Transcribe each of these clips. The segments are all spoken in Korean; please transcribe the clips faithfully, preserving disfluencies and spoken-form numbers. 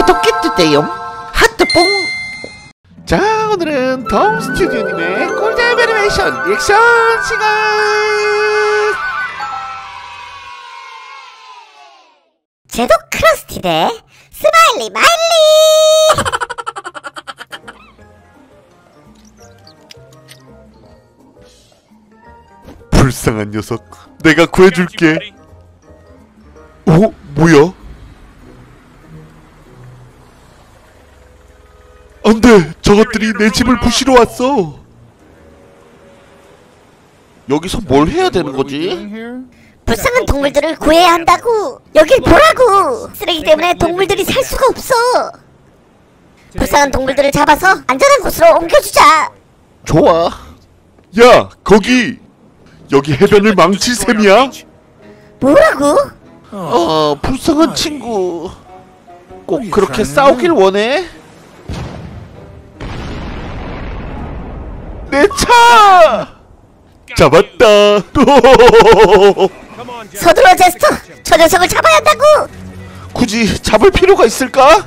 구독해주세요. 하트뽕. 자, 오늘은 덤 스튜디오님의 콜드 에바리메이션 리액션 시간. 제독 크러스티 대 스마일리마일리. 불쌍한 녀석, 내가 구해줄게. 어? 뭐야? 안돼! 저것들이 내 집을 부시러 왔어! 여기서 뭘 해야 되는 거지? 불쌍한 동물들을 구해야 한다고! 여길 보라고! 쓰레기 때문에 동물들이 살 수가 없어! 불쌍한 동물들을 잡아서 안전한 곳으로 옮겨주자! 좋아! 야! 거기! 여기 해변을 망칠 셈이야? 뭐라고? 어, 불쌍한 친구. 꼭 그렇게 싸우길 원해? 내 차! 잡았다. 서둘러 제스터! 저 녀석을 잡아야 한다고! 굳이 잡을 필요가 있을까?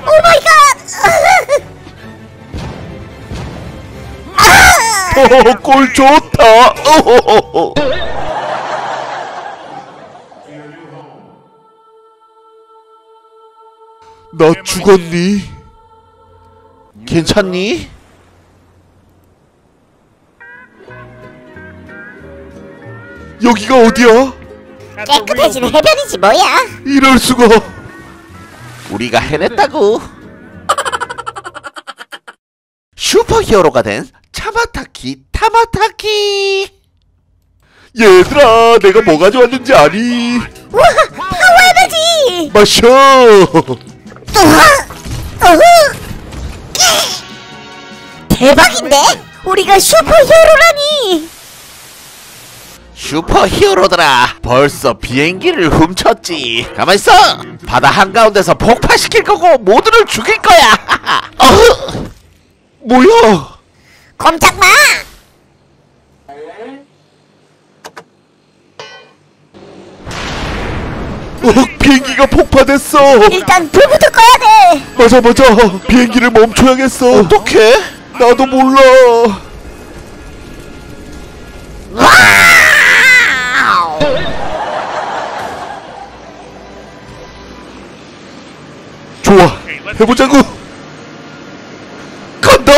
오마이갓! 오, 골 좋다. 오호호호. 나 죽었니? 괜찮니? 여기가 어디야? 깨끗해진 해변이지 뭐야? 이럴 수가. 우리가 해냈다고. 슈퍼히어로가 된 차마타키 타마타키. 얘들아, 내가 뭐 가져왔는지 아니? 와, 파워에너지! 마셔! 대박인데? 우리가 슈퍼히어로라니! 슈퍼히어로들아, 벌써 비행기를 훔쳤지. 가만있어! 바다 한가운데서 폭파시킬 거고 모두를 죽일 거야! 어흐! 뭐야? 꼼짝마! 어, 비행기가 폭파됐어! 일단 불부터 꺼야 돼! 맞아 맞아! 비행기를 멈춰야겠어! 어떡해? 나도 몰라! 와우! 좋아! 해보자고! 간다!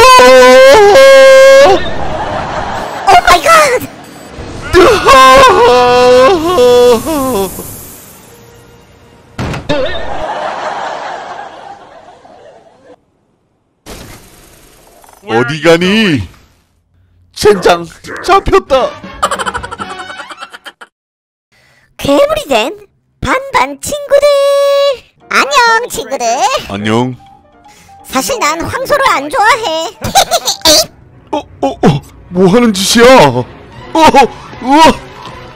어디 가니? 젠장, 잡혔다. 괴물이 된 반반 친구들. 안녕 친구들. 안녕. 사실 난 황소를 안 좋아해. 어, 어, 어, 뭐 하는 짓이야? 어, 우와,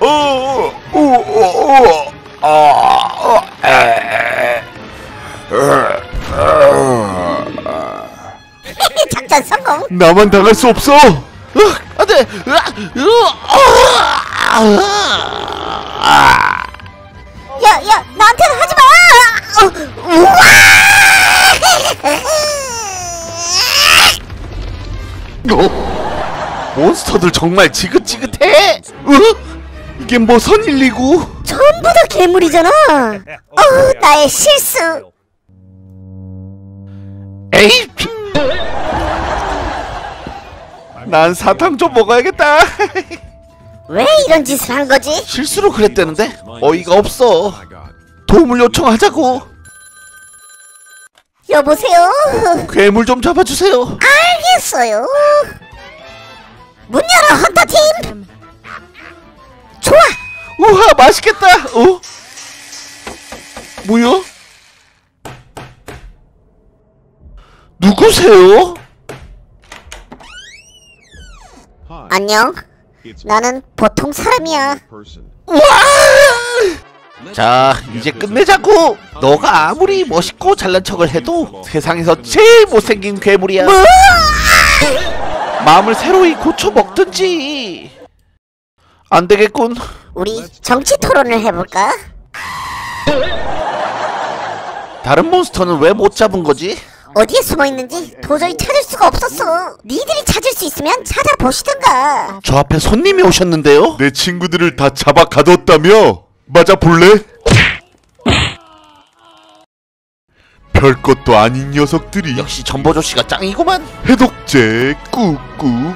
어, 어, 어, 어, 어, 아, 에, 작전 성공! 나만 당할 수 없어! 안 돼! 야! 야! 나한테는 하지 마! 우와! 어? 몬스터들 정말 지긋지긋해! 어? 이게 뭐 선일이고? 전부 다 괴물이잖아! 어, 나의 실수! 에이! 난 사탕 좀 먹어야겠다. 왜 이런 짓을 한 거지? 실수로 그랬다는데? 어이가 없어. 도움을 요청하자고. 여보세요? 괴물 좀 잡아주세요. 알겠어요. 문 열어, 헌터팀. 좋아. 우와, 맛있겠다. 어? 뭐야? 누구세요? 안녕. 나는 보통 사람이야. 와! 자, 이제 끝내자고. 너가 아무리 멋있고 잘난 척을 해도 세상에서 제일 못생긴 괴물이야. 뭐? 마음을 새로이 고쳐 먹든지. 안 되겠군. 우리 정치 토론을 해볼까? 다른 몬스터는 왜 못 잡은 거지? 어디에 숨어있는지 도저히 찾을 수가 없었어. 니들이 찾을 수 있으면 찾아보시던가. 저 앞에 손님이 오셨는데요? 내 친구들을 다 잡아 가뒀다며? 맞아 볼래? 별것도 아닌 녀석들이. 역시 전보조씨가 짱이구만. 해독제 꾹꾹.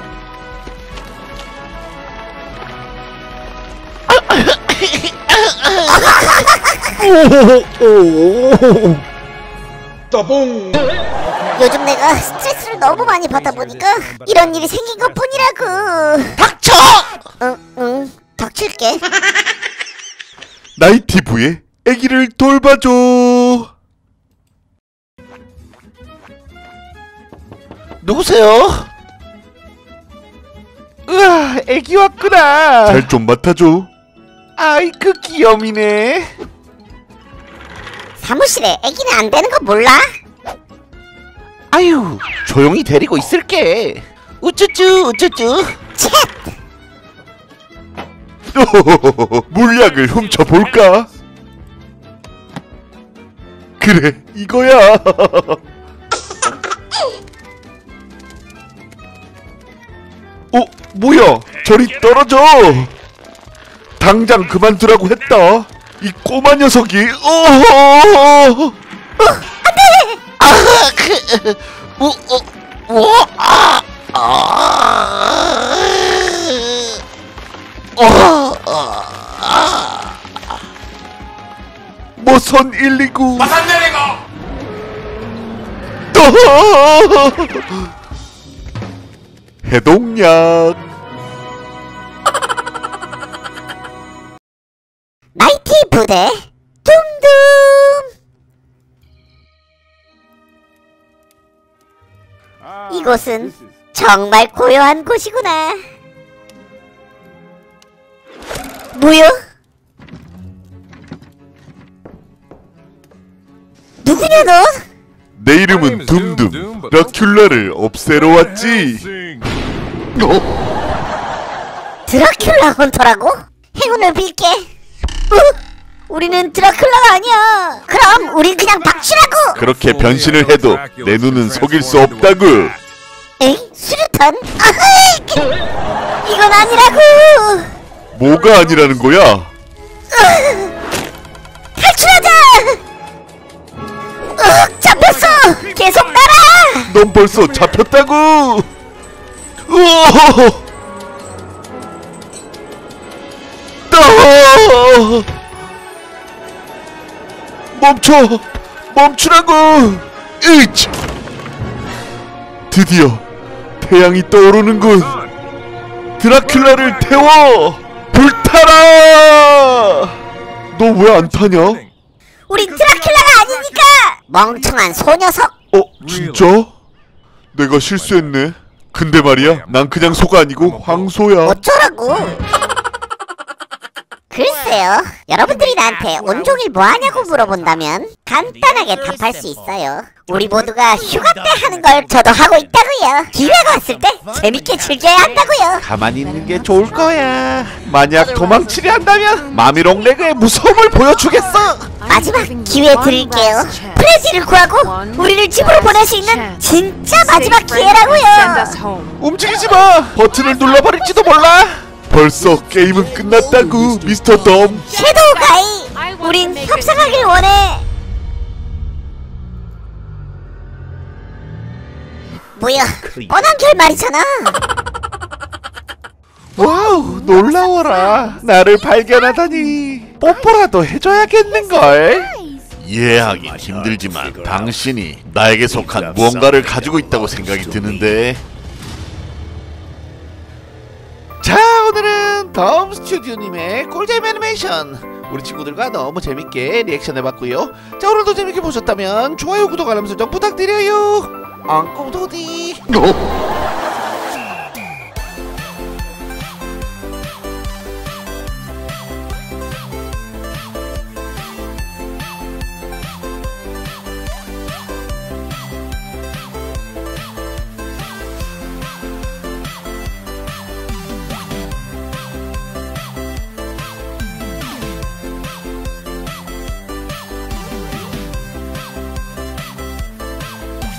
따봉. 요즘 내가 스트레스를 너무 많이 받다 보니까 이런 일이 생긴 것 뿐이라고. 닥쳐! 응응 응, 닥칠게. 나이티브의 애기를 돌봐줘. 누구세요? 으아, 애기 왔구나. 잘 좀 맡아줘. 아이, 그 귀염이네. 사무실에 애기는 안 되는 거 몰라? 아유, 조용히 데리고 있을게. 우쭈쭈 우쭈쭈. 챗! 물약을 훔쳐볼까? 그래, 이거야. 어? 뭐야? 저리 떨어져! 당장 그만두라고 했다. 이 꼬마 녀석이. 오호호호호. 안돼! 아하! 그... 우... 어... 우... 아... 아... 어... 아... 모선 일이구. 마산 내리고! 해독약. 나이티 부대 둠둠. 이곳은 정말 고요한 곳이구나. 뭐야? 누구냐 너? 내 이름은 둠둠. 드라큘라를 없애러 왔지. 어? 드라큘라 헌터라고? 행운을 빌게. 어? 우리는 드라큘라가 아니야. 그럼 우린 그냥 박쥐라고. 그렇게 변신을 해도 내 눈은 속일 수 없다구. 에이? 수류탄? 아흐이! 이건 아니라고. 뭐가 아니라는 거야? 으, 탈출하자! 으, 잡혔어! 계속 따라! 넌 벌써 잡혔다고! 으어허허! 멈춰! 멈추라고! 으이치! 드디어 태양이 떠오르는군! 드라큘라를 태워! 불타라! 너 왜 안 타냐? 우린 드라큘라가 아니니까! 멍청한 소녀석! 어? 진짜? 내가 실수했네. 근데 말이야, 난 그냥 소가 아니고 황소야. 어쩌라고? 글쎄요, 여러분들이 나한테 온종일 뭐하냐고 물어본다면 간단하게 답할 수 있어요. 우리 모두가 휴가 때 하는 걸 저도 하고 있다고요. 기회가 왔을 때 재밌게 즐겨야 한다고요. 가만히 있는 게 좋을 거야. 만약 도망치려 한다면 마미롱 레그의 무서움을 보여주겠어. 마지막 기회 드릴게요. 프레지를 구하고 우리를 집으로 보낼 수 있는 진짜 마지막 기회라고요. 움직이지 마. 버튼을 눌러버릴지도 몰라. 벌써 게임은 끝났다구. 미스터 덤. 섀도우 가이, 우린 협상하길 원해. 뭐야, 뻔한 결말이잖아. 와우, 놀라워라. 나를 발견하다니. 뽀뽀라도 해줘야겠는걸. 이해하기 힘들지만 당신이 나에게 속한 무언가를 가지고 있다고 생각이 드는데. 자, 오늘은 덤 스튜디오님의 콜드 에바리메이션, 우리 친구들과 너무 재밌게 리액션 해봤고요. 자, 오늘도 재밌게 보셨다면 좋아요, 구독, 알람 설정 부탁드려요. 앙꼬도디.